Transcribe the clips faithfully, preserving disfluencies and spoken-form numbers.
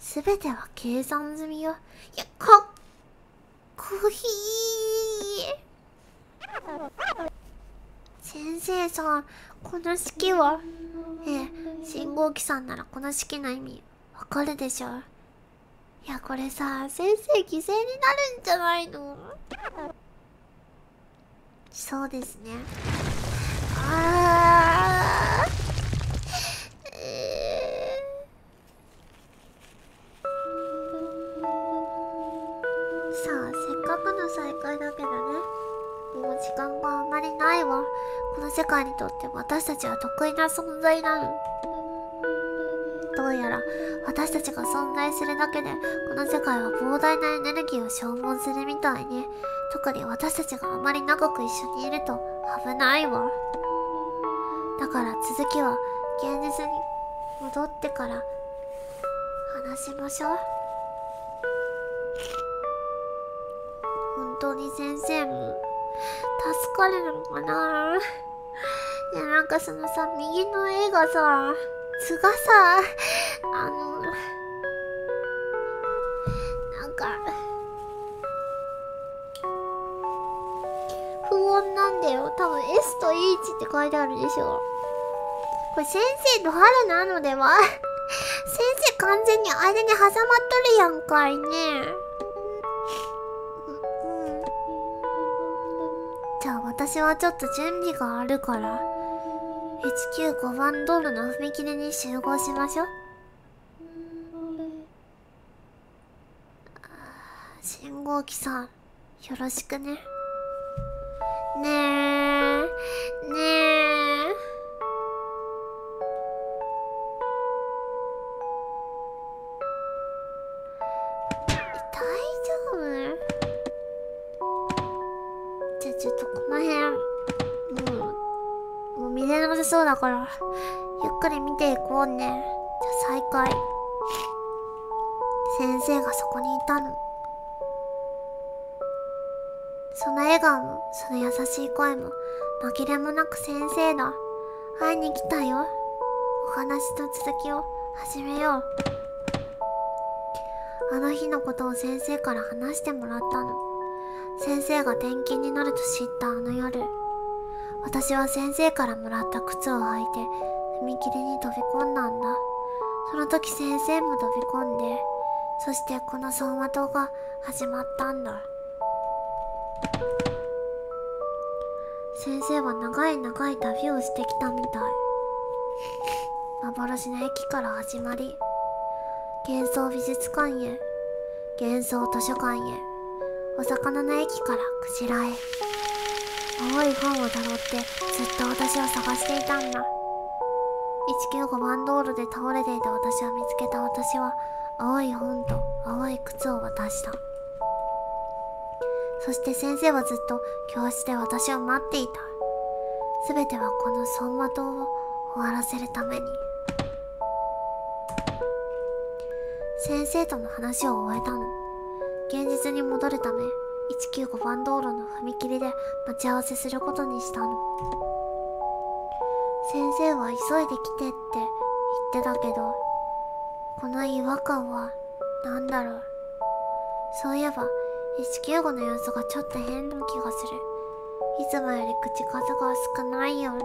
すべては計算済みよ。いや、かっこいい。先生さん、この式は、ええ、信号機さんならこの式の意味わかるでしょ。いや、これさ、先生犠牲になるんじゃないの。そうですね。あー、再会だけどね、もう時間があまりないわ。この世界にとって私たちは得意な存在なの。どうやら私たちが存在するだけでこの世界は膨大なエネルギーを消耗するみたいね。特に私たちがあまり長く一緒にいると危ないわ。だから続きは現実に戻ってから話しましょう。本当に先生も助かるのかな。いや、なんかそのさ、右の絵がさ、図がさ、あのなんか不穏なんだよ。多分 エス と イー って書いてあるでしょ。これ先生と春なのでは。先生完全に間に挟まっとるやんかいね。私はちょっと準備があるからいちきゅうごばん道路の踏切に集合しましょう。信号機さん、よろしくね。ねえねえ、大丈夫？じゃあちょっとこの辺、もう、もう見れなさそうだから、ゆっくり見ていこうね。じゃあ再開。先生がそこにいたの。その笑顔も、その優しい声も、紛れもなく先生だ。会いに来たよ。お話の続きを始めよう。あの日のことを先生から話してもらったの。先生が転勤になると知ったあの夜、私は先生からもらった靴を履いて踏切に飛び込んだんだ。その時先生も飛び込んで、そしてこの走馬灯が始まったんだ。先生は長い長い旅をしてきたみたい。幻の駅から始まり、幻想美術館へ、幻想図書館へ、お魚の駅からクジラへ。青い本をたどってずっと私を探していたんだ。いちきゅうごばん道路で倒れていた私を見つけた私は青い本と青い靴を渡した。そして先生はずっと教室で私を待っていた。すべてはこの走馬灯を終わらせるために。先生との話を終えたの。現実に戻るため、いちきゅうごばん道路の踏切で待ち合わせすることにしたの。先生は急いで来てって言ってたけど、この違和感は何だろう。そういえば、いちきゅうごの様子がちょっと変な気がする。いつもより口数が少ないような。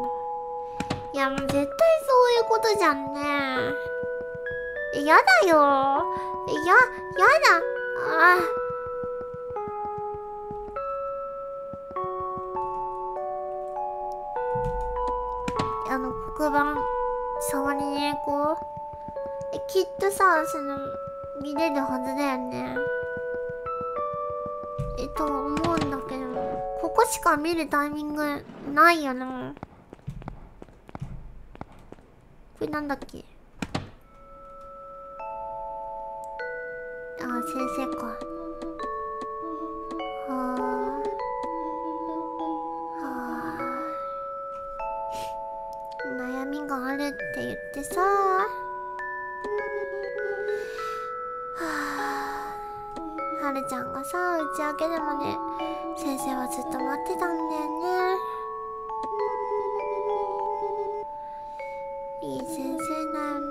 いや、もう絶対そういうことじゃんね。やだよ。や、やだ。ああ、あの黒板触りに行こう。きっとさ、その見れるはずだよね。えっと思うんだけど、ここしか見るタイミングないよな。これなんだっけ。あ、先生か。はあ、はあ、悩みがあるって言ってさ。はあ、はるちゃんがさ、打ち明けでもね、先生はずっと待ってたんだよね。いい先生だよな。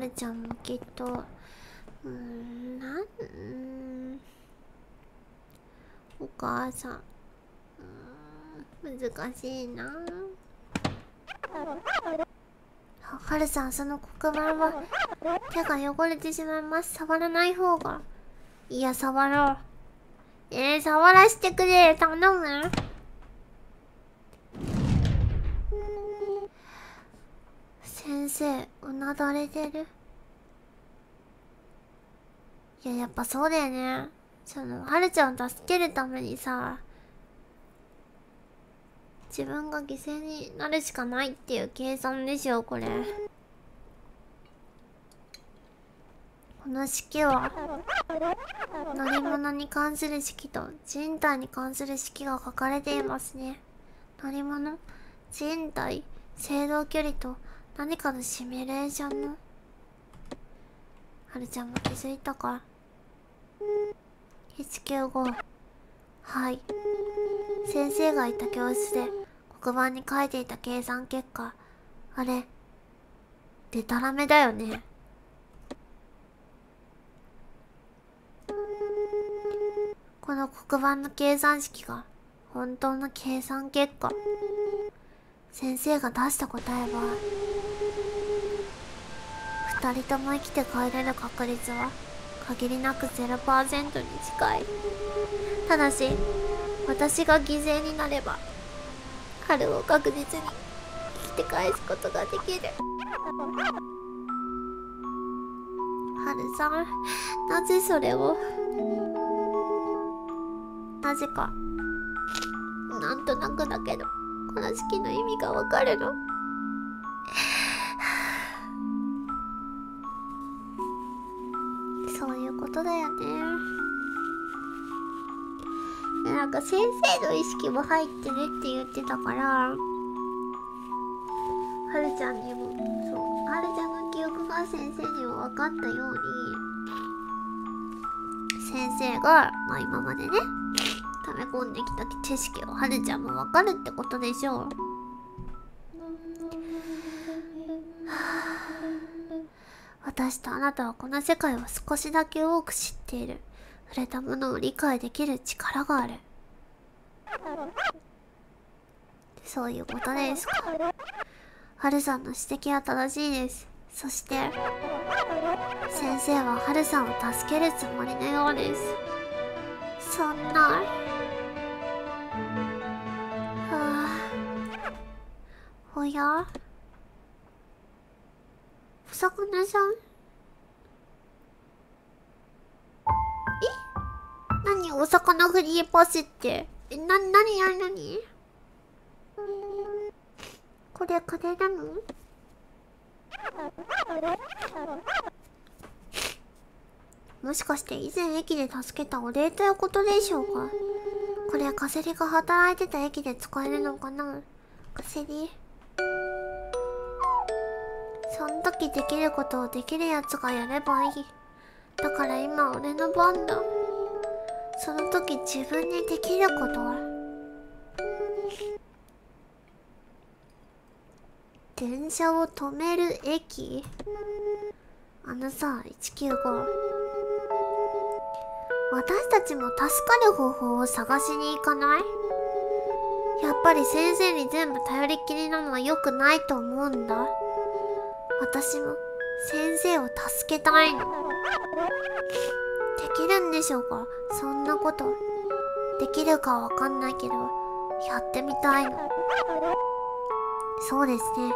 るじゃん、きっと。うーん、なん、うーん、お母さん、うーん、難しいな。はるさん、その黒板は手が汚れてしまいます。触らない方が。いや、触ろう。えー、触らしてくれ、頼む。先生、うなだれてる。いや、やっぱそうだよね。その、はるちゃんを助けるためにさ、自分が犠牲になるしかないっていう計算でしょ、これ。この式は、乗り物に関する式と人体に関する式が書かれていますね。乗り物、人体、制動距離と何かのシミュレーションの。はるちゃんも気づいたか。いちきゅうご。はい。先生がいた教室で黒板に書いていた計算結果、あれ、でたらめだよね。この黒板の計算式が本当の計算結果。先生が出した答えは、ふたりとも生きて帰れる確率は限りなく ゼロパーセント に近い。ただし、私が犠牲になれば、春を確実に生きて返すことができる。春さん、なぜそれを。なぜか、なんとなくだけど、この式の意味がわかるの。そういうことだよね。なんか先生の意識も入ってるって言ってたから、はるちゃんにも、そう、はるちゃんの記憶が先生にも分かったように、先生が、まあ今までね、溜め込んできた知識をはるちゃんも分かるってことでしょう。私とあなたはこの世界を少しだけ多く知っている。触れたものを理解できる力がある。そういうことですか。はるさんの指摘は正しいです。そして先生ははるさんを助けるつもりのようです。そんな、はあ、おや、お魚さん、何、お魚フリーパスって。え、な、なになになにこれ、カレーなの？もしかして以前駅で助けたお礼ということでしょうか？これ、カセリが働いてた駅で使えるのかな？カセリ。そん時できることをできるやつがやればいい。だから今、俺の番だ。その時自分にできることは電車を止める駅。あのさ、いちきゅうご、私たちも助かる方法を探しに行かない？やっぱり先生に全部頼りきりなのは良くないと思うんだ。私も先生を助けたいの。できるんでしょうか、そんなこと。できるかわかんないけどやってみたいの。そうですね、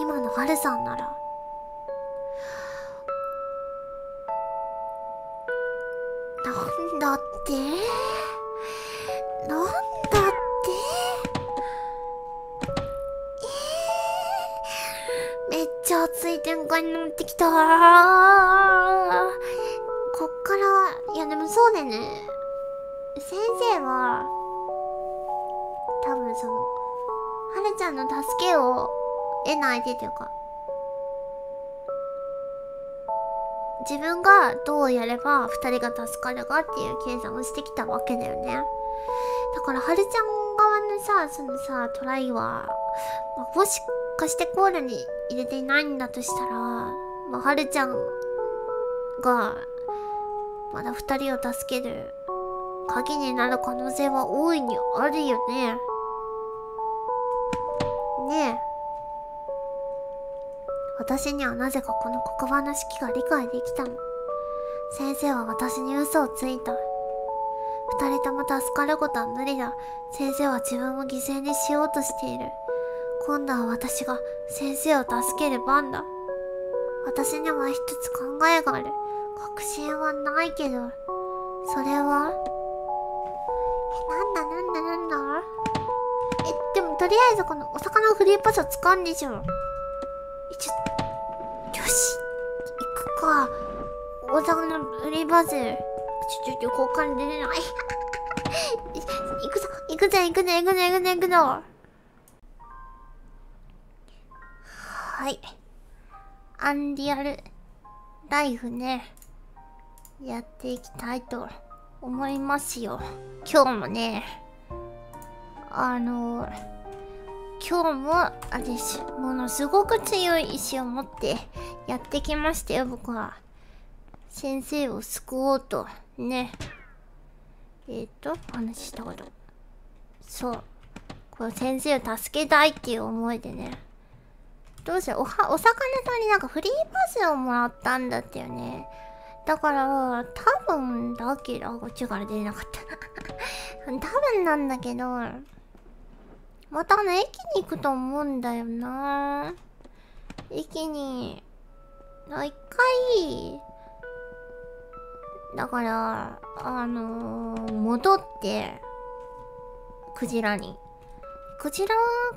今のはるさんなら。なんだって、なんだって、えー、めっちゃ熱い展開になってきた。こっから、いやでもそうだね、先生は多分そのはるちゃんの助けを得ないでというか、自分がどうやればふたりが助かるかっていう計算をしてきたわけだよね。だからはるちゃん側のさ、そのさ、トライはもしかしてコールに入れていないんだとしたら、まあ、はるちゃんがまだふたりを助ける鍵になる可能性は大いにあるよね。ねえ、私にはなぜかこの黒板の式が理解できたの。先生は私に嘘をついた。二人とも助かることは無理だ。先生は自分を犠牲にしようとしている。今度は私が先生を助ける番だ。私には一つ考えがある。確信はないけど、それは…え、なんだなんだなんだ？え、でもとりあえずこのお魚をフリーパスを使うんでしょ。ちょ、よし、行くか。お魚のフリーパス。ちょ、ちょ、交換でれない。行くぞ、行くぞ、行くぞ、行くぞ、行くぞ、行くぞ。はい。アンリアルライフね、やっていきたいと思いますよ。今日もね、あのー、今日も、あれし、ものすごく強い意志を持ってやってきましたよ、僕は。先生を救おうと、ね。えっと、お話ししたこと。そう。この先生を助けたいっていう思いでね。どうしよう、おは、お魚さんになんかフリーパスをもらったんだったよね。だから、多分だけど、あ、こっちから出れなかった。多分なんだけど、またあの、駅に行くと思うんだよな。駅に、あ、一回、だから、あのー、戻って、クジラに。クジラ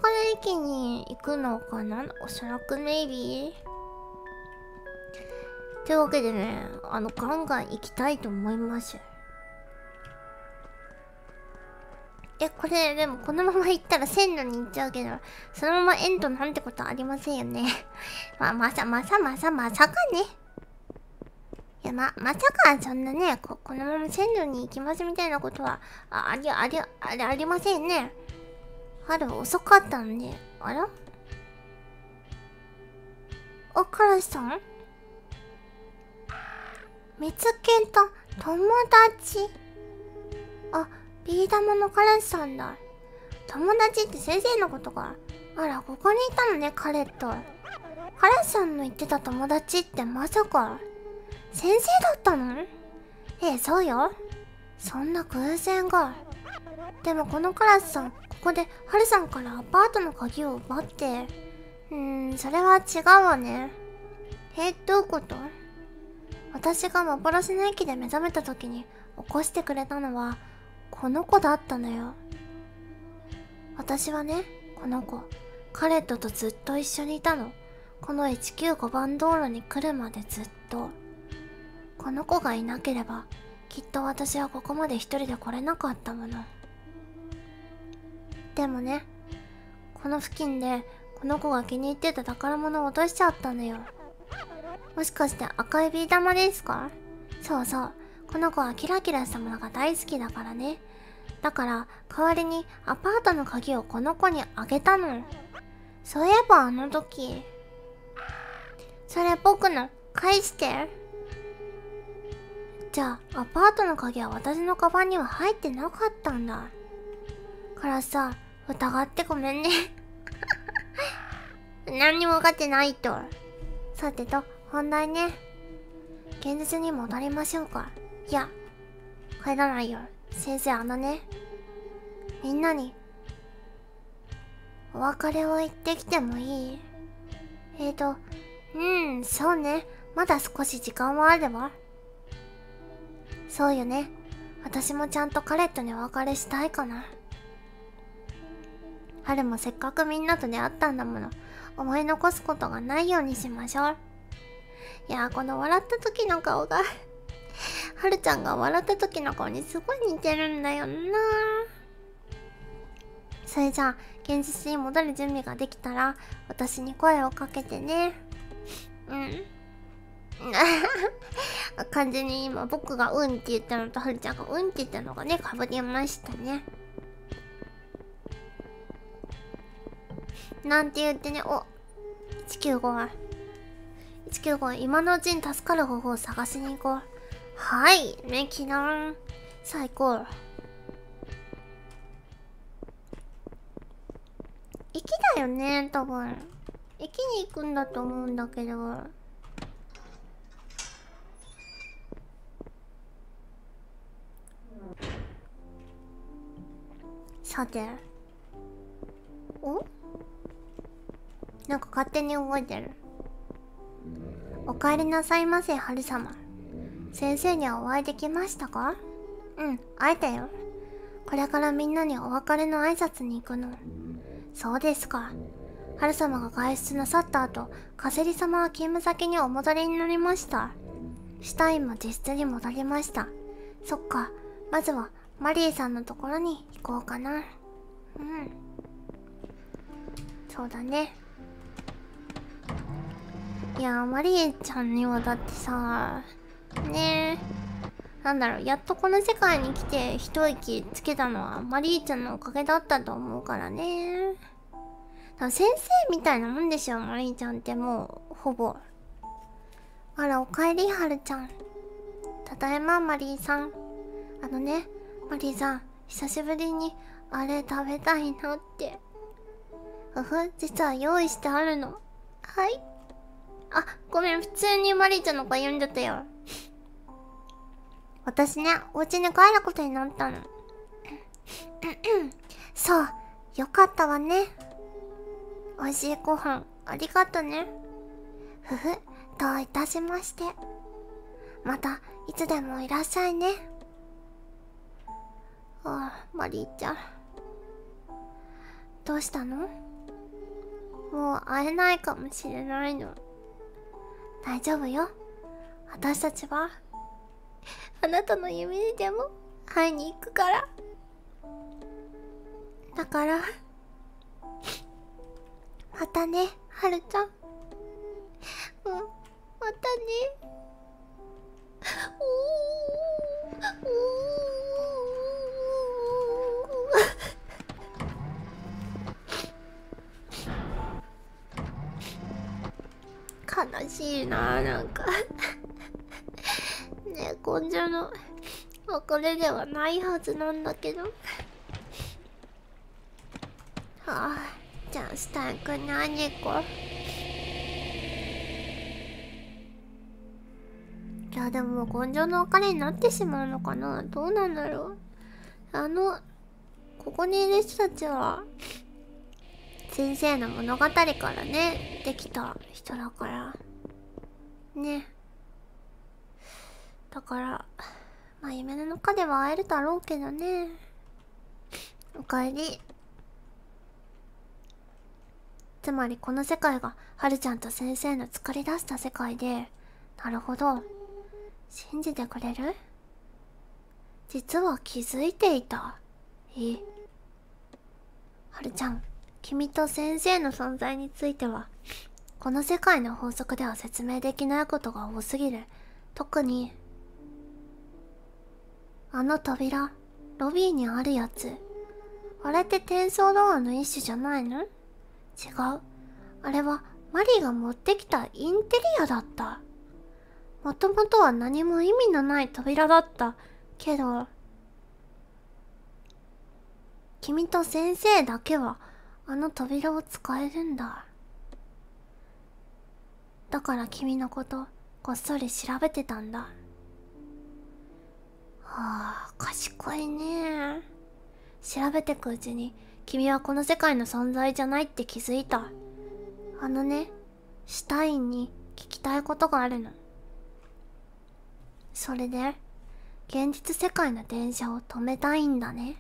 から駅に行くのかな？おそらくメイビー。というわけでね、あの、ガンガン行きたいと思います。え、これ、でもこのまま行ったら線路に行っちゃうけど、そのままエンドなんてことはありませんよね。まあ、まさ、まさ、まさ、まさかね。いや、ま、まさかそんなね、こ、このまま線路に行きますみたいなことは、あ、あり、あり、あり、ありませんね。あれ遅かったんで、あら？あ、からしさん？見つけた友達。あ、ビー玉のからしさんだ。友達って先生のことか。あら、ここにいたのね、彼と。からしさんの言ってた友達ってまさか、先生だったの？ええ、そうよ。そんな偶然が。でもこのからしさん、ここで、ハルさんからアパートの鍵を奪って。うーん、それは違うわね。え、どういうこと？私が幻の駅で目覚めた時に起こしてくれたのは、この子だったのよ。私はね、この子、カレットとずっと一緒にいたの。このいちきゅうごばん道路に来るまでずっと。この子がいなければ、きっと私はここまで一人で来れなかったもの。でもね、この付近でこの子が気に入ってた宝物を落としちゃったのよ。もしかして赤いビー玉ですか？そうそう。この子はキラキラしたものが大好きだからね。だから代わりにアパートの鍵をこの子にあげたの。そういえばあの時。それ僕の返して。じゃあアパートの鍵は私のカバンには入ってなかったんだ。からさ、疑ってごめんね。何にも分かってないと。さてと、本題ね。現実に戻りましょうか。いや、帰らないよ。先生、あのね、みんなに、お別れを言ってきてもいい？えーと、うん、そうね。まだ少し時間はあるわ。そうよね。私もちゃんとカレットにお別れしたいかな。春もせっかくみんなと出会ったんだもの。思い残すことがないようにしましょう。いやー、この笑った時の顔が、春ちゃんが笑った時の顔にすごい似てるんだよなー。それじゃあ、現実に戻る準備ができたら、私に声をかけてね。うん。完全に今僕がうんって言ったのと、春ちゃんがうんって言ったのがね、かぶりましたね。なんて言ってね、お、いちきゅうごは、いちきゅうご、今のうちに助かる方法を探しに行こう。はい、メキナン。さあ行こう。駅だよね、多分。駅に行くんだと思うんだけど。さて。お？なんか勝手に動いてる。お帰りなさいませ、春様。先生にはお会いできましたか？うん、会えたよ。これからみんなにお別れの挨拶に行くの。そうですか。春様が外出なさった後、カセリ様は勤務先にお戻りになりました。シュタインも自室に戻りました。そっか、まずはマリーさんのところに行こうかな。うん。そうだね。いやー、マリーちゃんにはだってさ、ねえ、なんだろう、やっとこの世界に来て一息つけたのはマリーちゃんのおかげだったと思うからね。だから先生みたいなもんでしょ、マリーちゃんってもう、ほぼ。あら、おかえり、はるちゃん。ただいま、マリーさん。あのね、マリーさん、久しぶりにあれ食べたいなって。ふふ、実は用意してあるの。はい。あ、ごめん、普通にマリーちゃんの声読んじゃったよ。私ね、お家に帰ることになったの。そう、よかったわね。おいしいご飯、ありがとね。ふふ、どういたしまして。また、いつでもいらっしゃいね。ああ、マリーちゃん。どうしたの？もう会えないかもしれないの。大丈夫よ。私たちは、あなたの夢にでも会いに行くから。だから、またね、はるちゃん。うん、またね。おー、おー。悲しいなぁ、なんか。ねえ、こんじゃの別れではないはずなんだけど。はあ、じゃあ、シュタインくん何行こう。いや、でも、こんじゃの別れになってしまうのかな？どうなんだろう。あの、ここにいる人たちは、先生の物語からね、できた人だから。ね。だから、まあ夢の中では会えるだろうけどね。おかえり。つまりこの世界が、はるちゃんと先生の作り出した世界で、なるほど。信じてくれる？実は気づいていた。え？はるちゃん。君と先生の存在については、この世界の法則では説明できないことが多すぎる。特に、あの扉、ロビーにあるやつ。あれって転送ドアの一種じゃないの？違う。あれは、マリーが持ってきたインテリアだった。もともとは何も意味のない扉だった。けど、君と先生だけは、あの扉を使えるんだ。だから君のこと、こっそり調べてたんだ。はあ、賢いね。調べてくうちに、君はこの世界の存在じゃないって気づいた。あのね、シュタインに聞きたいことがあるの。それで、現実世界の電車を止めたいんだね。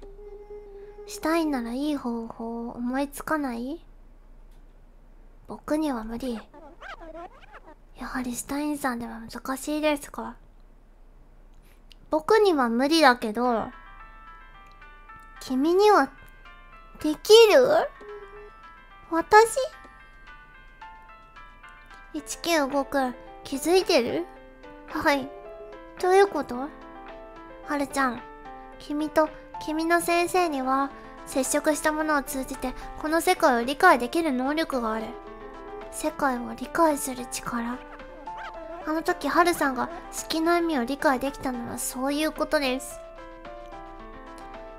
したいならいい方法を思いつかない？僕には無理。やはりシュタインさんでは難しいですか。僕には無理だけど、君にはできる？私？ いちきゅうご くん、気づいてる？はい。どういうこと？はるちゃん、君と君の先生には、接触したものを通じて、この世界を理解できる能力がある。世界を理解する力。あの時ハルさんが好きの意味を理解できたのはそういうことです。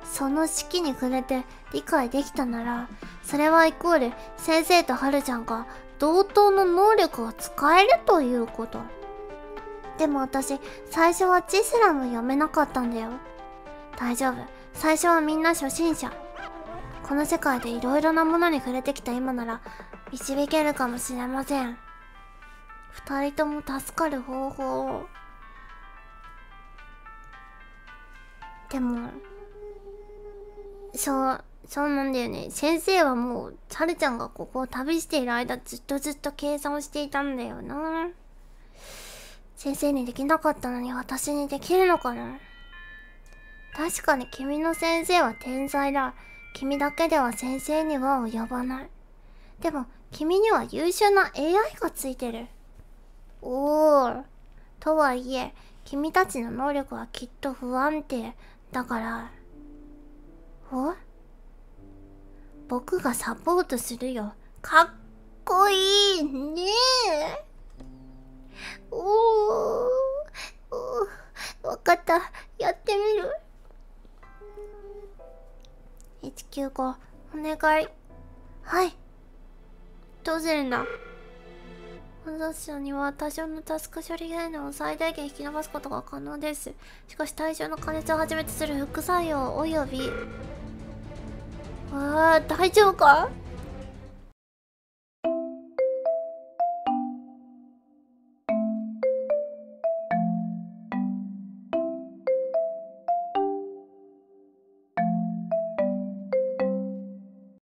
その式に触れて理解できたなら、それはイコール先生とハルちゃんが同等の能力を使えるということ。でも私、最初は字すらも読めなかったんだよ。大丈夫、最初はみんな初心者。この世界でいろいろなものに触れてきた今なら導けるかもしれません。二人とも助かる方法を。でもそうそうなんだよね。先生はもうハルちゃんがここを旅している間ずっとずっと計算をしていたんだよな。先生にできなかったのに私にできるのかな。確かに君の先生は天才だ。君だけでは先生には及ばない。でも君には優秀な エーアイ がついてる。おー。とはいえ、君たちの能力はきっと不安定だから。お？僕がサポートするよ。かっこいいねえ。おー。おー。わかった。やってみる。いちきゅうご、お願い。はい。どうするんだ。私には多少のタスク処理概能を最大限引き伸ばすことが可能です。しかし対象の加熱をはじめとする副作用および…ああ、大丈夫か？